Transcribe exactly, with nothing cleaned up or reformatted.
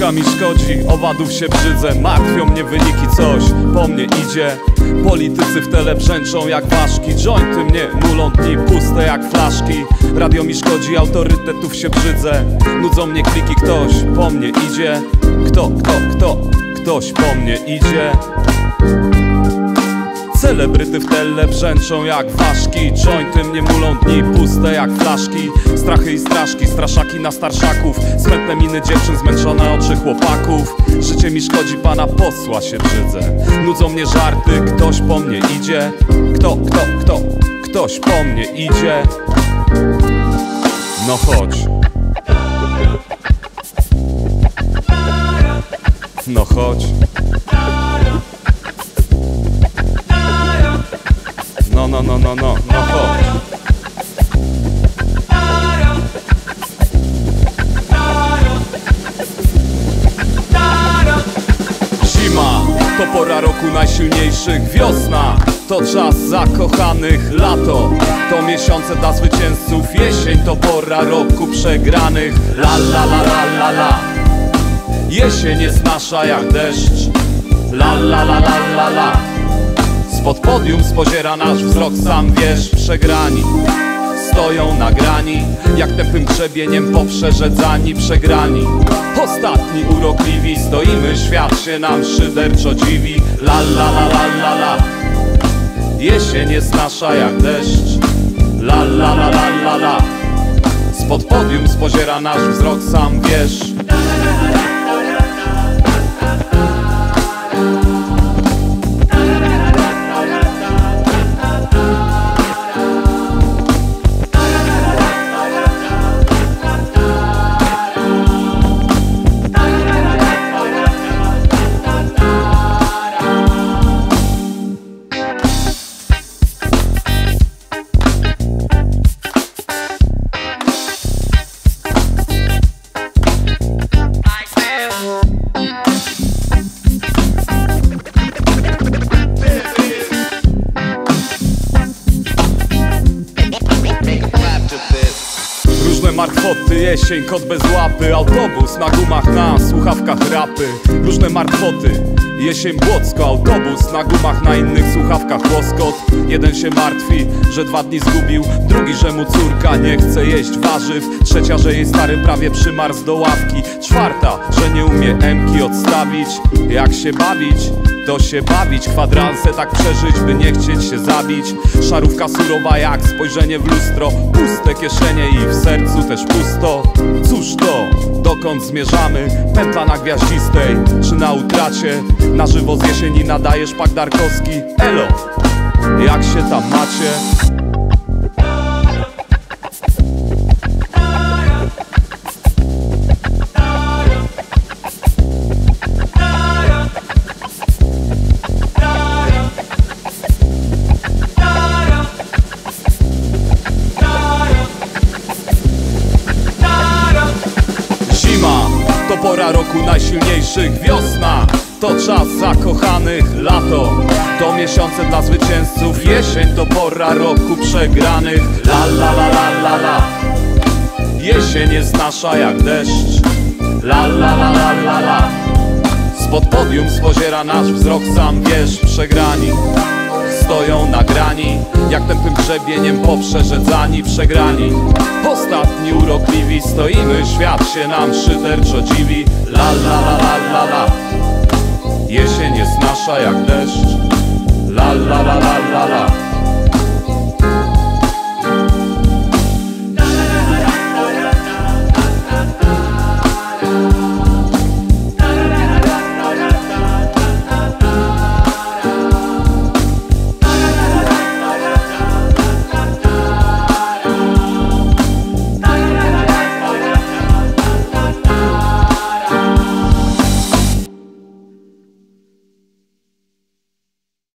Sztuka mi szkodzi, owadów się brzydzę. Martwią mnie wyniki, coś po mnie idzie. Politycy w tele brzęczą jak ważki. Jointy mnie mulą dni puste jak flaszki. Radio mi szkodzi, autorytetów się brzydzę. Nudzą mnie kliki, ktoś po mnie idzie. Kto, kto, kto, ktoś po mnie idzie. Celebryty w tele brzęczą jak ważki. Jointy mnie mulą dni puste jak flaszki. Strachy i straszki, straszaki na starszaków. Smętne miny dziewczyn, zmęczone oczy chłopaków. Życie mi szkodzi, pana posła się brzydzę. Nudzą mnie żarty, ktoś po mnie idzie. Kto, kto, kto, ktoś po mnie idzie. No chodź. No chodź. No, no, no, no, no, no chodź. Zima to pora roku najsilniejszych. Wiosna to czas zakochanych. Lato to miesiące dla zwycięzców. Jesień to pora roku przegranych. La, la, la, la, la, la. Jesień jest nasza jak deszcz. La, la, la, la, la, la. Spod podium spoziera nasz wzrok, sam wiesz, przegrani stoją na grani, jak tępym grzebieniem poprzerzedzani, przegrani. Ostatni urokliwi stoimy, świat się nam szyderczo dziwi. La la la la la la. Jesień jest nasza jak deszcz. La la la la la la. Spod podium spoziera nasz wzrok, sam wiesz. Jesień, kot bez łapy, autobus na gumach, na słuchawkach rapy. Różne martwoty, jesień Błocko. Autobus na gumach, na innych słuchawkach łoskot. Jeden się martwi, że dwa dni zgubił. Drugi, że mu córka nie chce jeść warzyw. Trzecia, że jej stary prawie przymarz do ławki. Czwarta, że nie umie emki odstawić. Jak się bawić? To się bawić, kwadranse tak przeżyć, by nie chcieć się zabić. Szarówka surowa jak spojrzenie w lustro. Puste kieszenie i w sercu też pusto. Cóż to? Dokąd zmierzamy? Pętla na Gwiaździstej czy na utracie? Na żywo z Jesieni nadaje Szpak Darkowski. Elo, jak się tam macie? Pora roku najsilniejszych. Wiosna to czas zakochanych. Lato to miesiące dla zwycięzców. Jesień to pora roku przegranych. La la la la la la. Jesień jest nasza jak deszcz. La la la la la la. Spod podium spoziera nasz wzrok, sam wiesz, przegrani stoją na grani, jak tępym grzebieniem poprzerzedzani, przegrani. Ostatni urokliwi stoimy, świat się nam szyderczo dziwi. La la la la la la. Jesień jest nasza jak deszcz. La la la la la la.